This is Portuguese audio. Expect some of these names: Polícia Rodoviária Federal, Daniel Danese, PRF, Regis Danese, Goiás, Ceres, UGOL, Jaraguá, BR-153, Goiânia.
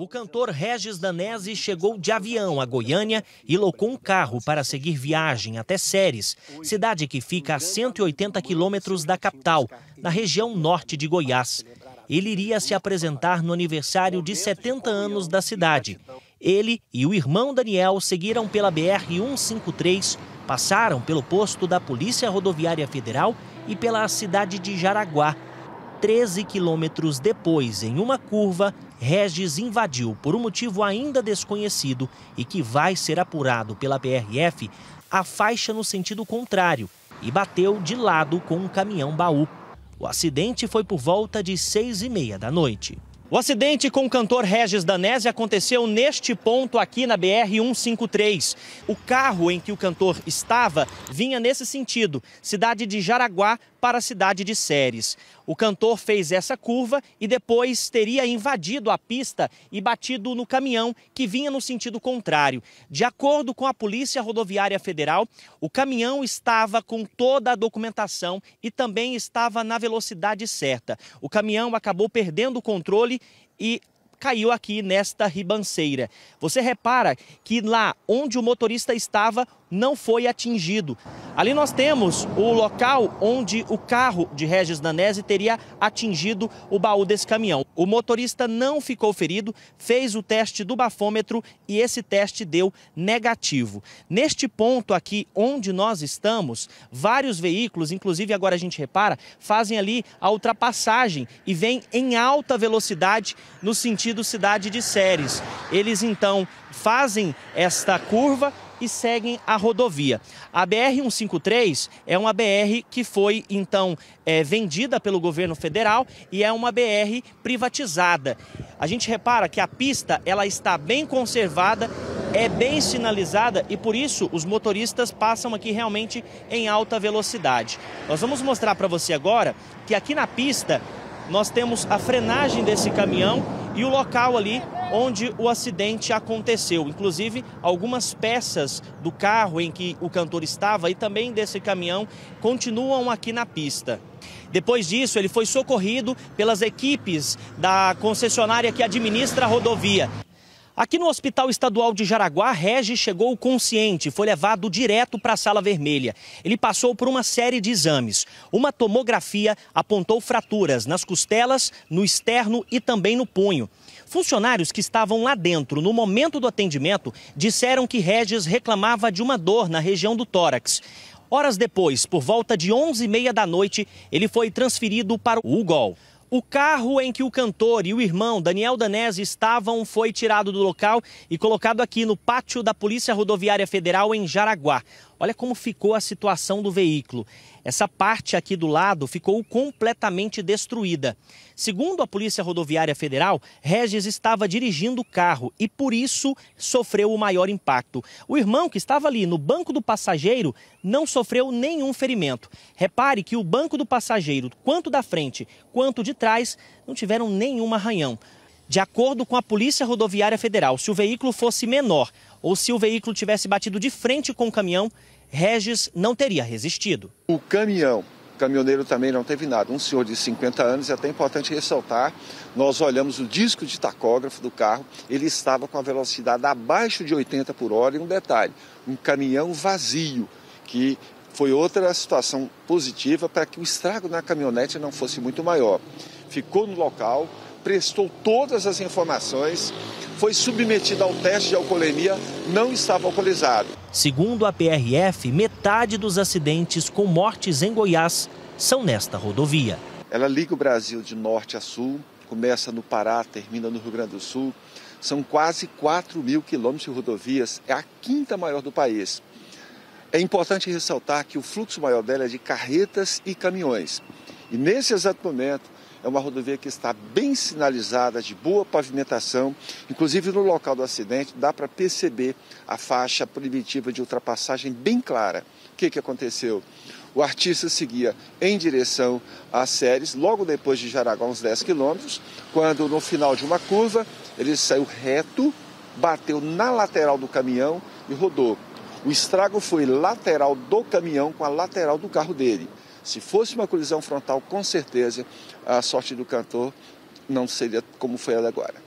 O cantor Regis Danese chegou de avião a Goiânia e locou um carro para seguir viagem até Ceres, cidade que fica a 180 quilômetros da capital, na região norte de Goiás. Ele iria se apresentar no aniversário de 70 anos da cidade. Ele e o irmão Daniel seguiram pela BR-153, passaram pelo posto da Polícia Rodoviária Federal e pela cidade de Jaraguá. 13 quilômetros depois, em uma curva, Regis invadiu, por um motivo ainda desconhecido e que vai ser apurado pela PRF, a faixa no sentido contrário e bateu de lado com um caminhão-baú. O acidente foi por volta de 6h30 da noite. O acidente com o cantor Regis Danese aconteceu neste ponto aqui na BR-153. O carro em que o cantor estava vinha nesse sentido, cidade de Jaraguá para a cidade de Ceres. O cantor fez essa curva e depois teria invadido a pista e batido no caminhão que vinha no sentido contrário. De acordo com a Polícia Rodoviária Federal, o caminhão estava com toda a documentação e também estava na velocidade certa. O caminhão acabou perdendo o controle e caiu aqui nesta ribanceira. Você repara que lá onde o motorista estava não foi atingido. Ali nós temos o local onde o carro de Regis Danese teria atingido o baú desse caminhão. O motorista não ficou ferido, fez o teste do bafômetro e esse teste deu negativo. Neste ponto aqui onde nós estamos, vários veículos, inclusive agora a gente repara, fazem ali a ultrapassagem e vêm em alta velocidade no sentido cidade de Ceres. Eles então fazem esta curva e seguem a rodovia. A BR-153 é uma BR que foi, então, vendida pelo governo federal e é uma BR privatizada. A gente repara que a pista ela está bem conservada, é bem sinalizada e, por isso, os motoristas passam aqui realmente em alta velocidade. Nós vamos mostrar para você agora que aqui na pista nós temos a frenagem desse caminhão e o local ali onde o acidente aconteceu. Inclusive, algumas peças do carro em que o cantor estava e também desse caminhão continuam aqui na pista. Depois disso, ele foi socorrido pelas equipes da concessionária que administra a rodovia. Aqui no Hospital Estadual de Jaraguá, Regis chegou consciente, foi levado direto para a sala vermelha. Ele passou por uma série de exames. Uma tomografia apontou fraturas nas costelas, no externo e também no punho. Funcionários que estavam lá dentro no momento do atendimento disseram que Regis reclamava de uma dor na região do tórax. Horas depois, por volta de 11h30 da noite, ele foi transferido para o UGOL. O carro em que o cantor e o irmão Daniel Danese estavam foi tirado do local e colocado aqui no pátio da Polícia Rodoviária Federal em Jaraguá. Olha como ficou a situação do veículo. Essa parte aqui do lado ficou completamente destruída. Segundo a Polícia Rodoviária Federal, Regis estava dirigindo o carro e, por isso, sofreu o maior impacto. O irmão que estava ali no banco do passageiro não sofreu nenhum ferimento. Repare que o banco do passageiro, tanto da frente quanto de trás, não tiveram nenhum arranhão. De acordo com a Polícia Rodoviária Federal, se o veículo fosse menor ou se o veículo tivesse batido de frente com o caminhão, Regis não teria resistido. O caminhoneiro também não teve nada. Um senhor de 50 anos, é até importante ressaltar, nós olhamos o disco de tacógrafo do carro, ele estava com a velocidade abaixo de 80 por hora e um detalhe, um caminhão vazio, que foi outra situação positiva para que o estrago na caminhonete não fosse muito maior. Ficou no local, prestou todas as informações, foi submetido ao teste de alcoolemia, não estava alcoolizado. Segundo a PRF, metade dos acidentes com mortes em Goiás são nesta rodovia. Ela liga o Brasil de norte a sul, começa no Pará, termina no Rio Grande do Sul. São quase 4.000 quilômetros de rodovias, é a quinta maior do país. É importante ressaltar que o fluxo maior dela é de carretas e caminhões. E nesse exato momento, é uma rodovia que está bem sinalizada, de boa pavimentação. Inclusive, no local do acidente, dá para perceber a faixa proibitiva de ultrapassagem bem clara. O que aconteceu? O artista seguia em direção a Ceres, logo depois de Jaraguá, uns 10 quilômetros, quando, no final de uma curva, ele saiu reto, bateu na lateral do caminhão e rodou. O estrago foi lateral do caminhão com a lateral do carro dele. Se fosse uma colisão frontal, com certeza, a sorte do cantor não seria como foi ela agora.